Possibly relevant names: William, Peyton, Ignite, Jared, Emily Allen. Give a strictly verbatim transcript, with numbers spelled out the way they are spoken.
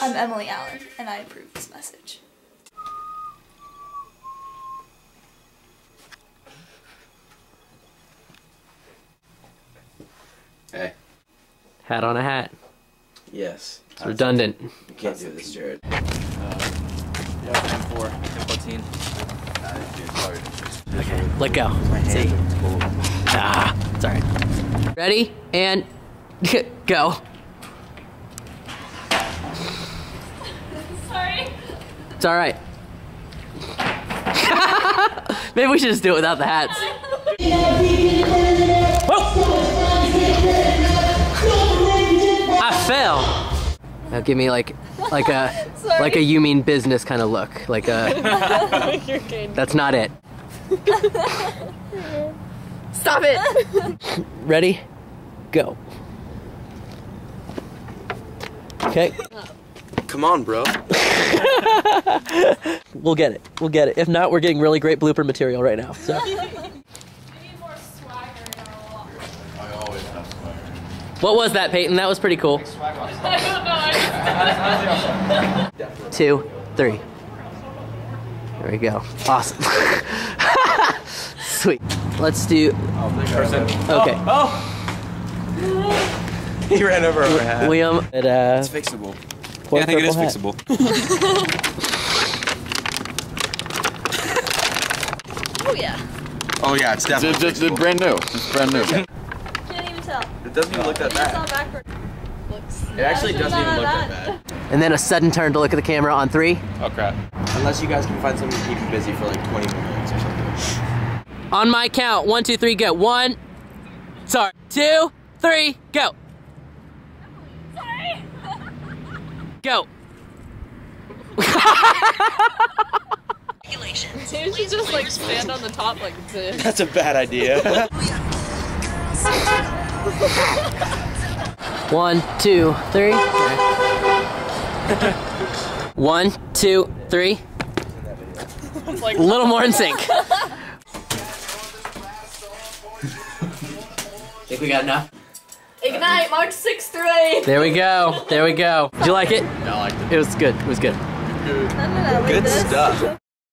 I'm Emily Allen, and I approve this message. Hey. Hat on a hat. Yes. It's That's redundant. It. You can't That's do this, Jared. Uh, yeah, four. fourteen. Okay, let go. See? Cool. Ah, it's alright. Ready, and go. Sorry. It's alright. Maybe we should just do it without the hats. Whoa! I fell. Now give me like like a like a you mean business kind of look. Like a You're kidding. That's not it. Stop it. Ready? Go. Okay. Come on, bro. We'll get it. We'll get it. If not, we're getting really great blooper material right now. So. We need more swagger in our walk. I always have swagger. What was that, Peyton? That was pretty cool. I don't know. Two, three. There we go. Awesome. Sweet. Let's do. Okay. Oh. oh. He ran over our hat. William. It, uh, it's fixable. Yeah, I think it is hat. fixable. Oh yeah. Oh yeah, it's definitely it's, it's, it's brand new. It's brand new. Can't even tell. It doesn't even look that bad. Looks it actually doesn't even look that bad. And then a sudden turn to look at the camera on three. Oh crap. Unless you guys can find something to keep you busy for like twenty minutes or something. On my count, one, two, three, go. One, sorry, two, three, go. Sorry. Go. Regulations. Maybe she just like stand on the top like this. That's a bad idea. One, two, three. One, two, three. A little more in sync. Think we got enough? Ignite, March sixth through eighth. There we go. There we go. Did you like it? No, I liked it. It was good. It was good. Good, good stuff.